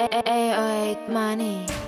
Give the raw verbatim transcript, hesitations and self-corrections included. eight oh eight money.